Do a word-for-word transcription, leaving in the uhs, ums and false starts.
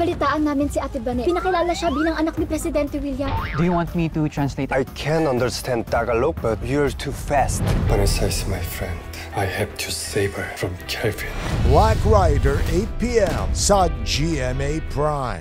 Nabalitaan namin si Ate Vanessa. Pinakilala siya bilang anak ni Presidente William. Do you want me to translate? I can understand Tagalog, but you're too fast. Vanessa is my friend. I have to save her from Kelvin. Black Rider, eight p m sa G M A Prime.